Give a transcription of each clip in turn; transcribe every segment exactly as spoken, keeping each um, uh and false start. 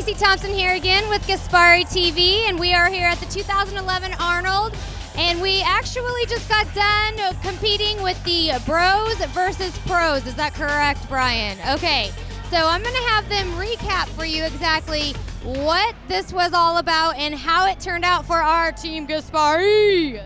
Stacey Thompson here again with Gaspari T V, and we are here at the two thousand eleven Arnold, and we actually just got done competing with the Bros versus. Pros. Is that correct, Brian? Okay, so I'm going to have them recap for you exactly what this was all about and how it turned out for our Team Gaspari.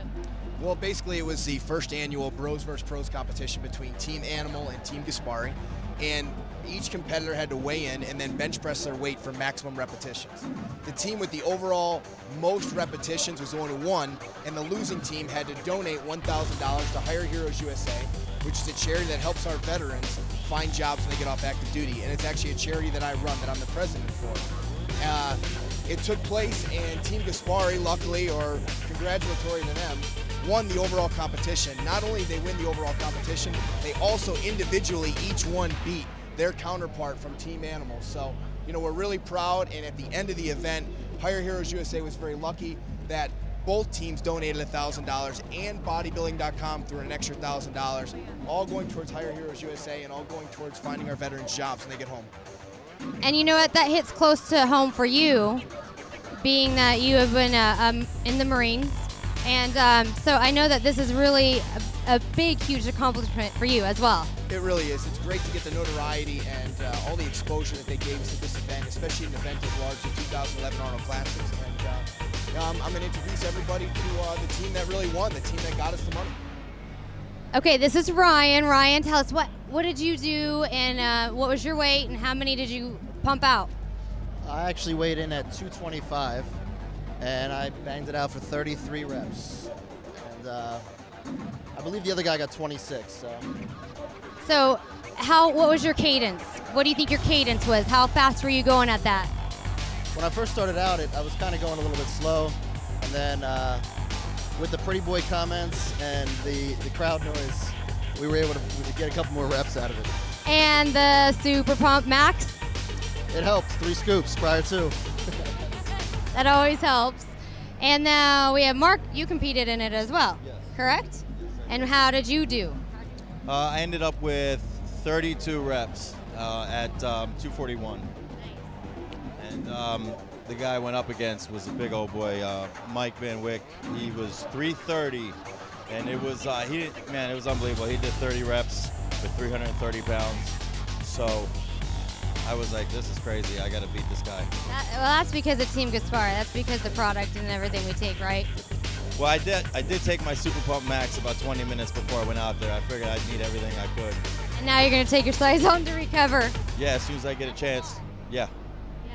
Well, basically it was the first annual Bros versus. Pros competition between Team Animal and Team Gaspari, and each competitor had to weigh in and then bench press their weight for maximum repetitions. The team with the overall most repetitions was the one who won, and the losing team had to donate one thousand dollars to Hire Heroes U S A, which is a charity that helps our veterans find jobs when they get off active duty, and it's actually a charity that I run, that I'm the president for. Uh, it took place, and Team Gaspari, luckily, or congratulatory to them, won the overall competition. Not only did they win the overall competition, they also individually each one beat their counterpart from Team Animal. So, you know, we're really proud, and at the end of the event, Hire Heroes U S A was very lucky that both teams donated one thousand dollars, and Bodybuilding dot com threw in an extra one thousand dollars, all going towards Hire Heroes U S A and all going towards finding our veterans jobs when they get home. And you know what, that hits close to home for you, being that you have been uh, um, in the Marines. And um, so I know that this is really a, a big, huge accomplishment for you as well. It really is. It's great to get the notoriety and uh, all the exposure that they gave us at this event, especially an event as large as the two thousand eleven Arnold Classic. And uh, um, I'm going to introduce everybody to uh, the team that really won, the team that got us the money. Okay, this is Ryan. Ryan, tell us, what, what did you do, and uh, what was your weight, and how many did you pump out? I actually weighed in at two twenty-five. And I banged it out for thirty-three reps. And uh, I believe the other guy got twenty-six, so. So, how, what was your cadence? What do you think your cadence was? How fast were you going at that? When I first started out, it, I was kind of going a little bit slow. And then uh, with the pretty boy comments and the, the crowd noise, we were able to get a couple more reps out of it. And the Super Pump Max? It helped, three scoops prior to. That always helps. And now we have Mark, you competed in it as well, yes. Correct? Yes, and how did you do? Uh, I ended up with thirty-two reps uh, at um, two forty-one. Nice. And um, the guy I went up against was a big old boy, uh, Mike Van Wick. He was three thirty, and it was, uh, he did, man, it was unbelievable. He did thirty reps with three hundred thirty pounds. So I was like, this is crazy, I gotta beat this guy. That, well, that's because it's Team Gaspari. That's because the product and everything we take, right? Well, I did I did take my Super Pump Max about twenty minutes before I went out there. I figured I'd need everything I could. And now you're gonna take your size home to recover. Yeah, as soon as I get a chance, yeah. yeah.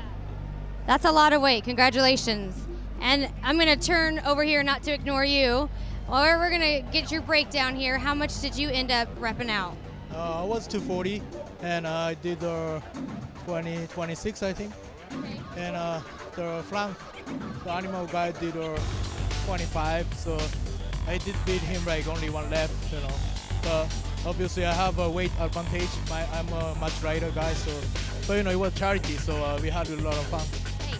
That's a lot of weight, congratulations. And I'm gonna turn over here not to ignore you, or we're gonna get your breakdown here. How much did you end up repping out? Uh, I was two forty, and I did the twenty twenty-six, I think. Okay. And uh, the flank, the Animal guy did uh, twenty-five, so I did beat him like only one lap, you know. But obviously I have a weight advantage. My, I'm a much lighter guy, so, but you know, it was charity, so uh, we had a lot of fun.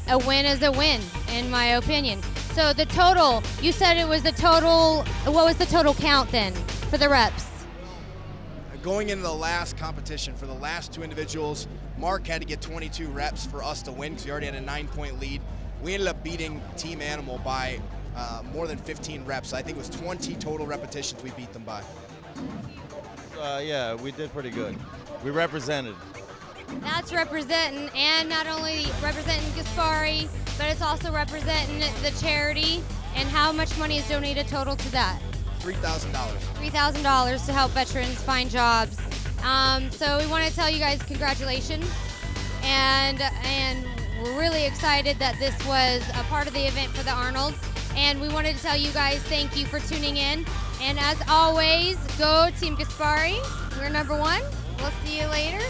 A win is a win, in my opinion. So the total, you said it was the total, what was the total count then for the reps? Going into the last competition, for the last two individuals, Mark had to get twenty-two reps for us to win because we already had a nine-point lead. We ended up beating Team Animal by uh, more than fifteen reps. I think it was twenty total repetitions we beat them by. Uh, yeah, we did pretty good. We represented. That's representing, and not only representing Gaspari, but it's also representing the charity. And how much money is donated total to that? three thousand dollars. three thousand dollars to help veterans find jobs. Um, so we want to tell you guys congratulations, and and we're really excited that this was a part of the event for the Arnold. And we wanted to tell you guys thank you for tuning in. And as always, go Team Gaspari. We're number one. We'll see you later.